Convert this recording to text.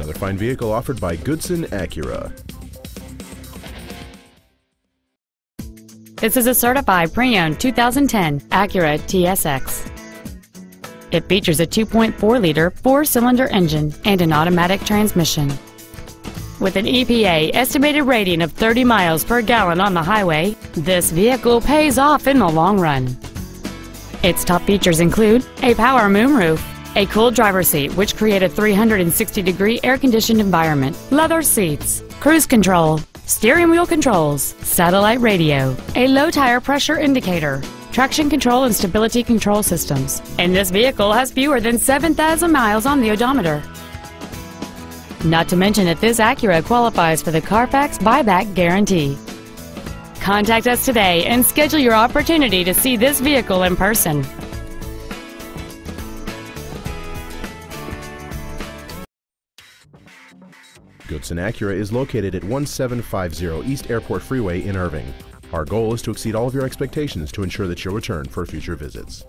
Another fine vehicle offered by Goodson Acura. This is a certified pre-owned 2010 Acura TSX. It features a 2.4-liter four-cylinder engine and an automatic transmission. With an EPA estimated rating of 30 miles per gallon on the highway, this vehicle pays off in the long run. Its top features include a power moonroof, a cooled driver's seat which creates a 360-degree air-conditioned environment, leather seats, cruise control, steering wheel controls, satellite radio, a low tire pressure indicator, traction control and stability control systems, and this vehicle has fewer than 7,000 miles on the odometer. Not to mention that this Acura qualifies for the Carfax buyback guarantee. Contact us today and schedule your opportunity to see this vehicle in person. Goodson Acura is located at 1750 East Airport Freeway in Irving. Our goal is to exceed all of your expectations to ensure that you'll return for future visits.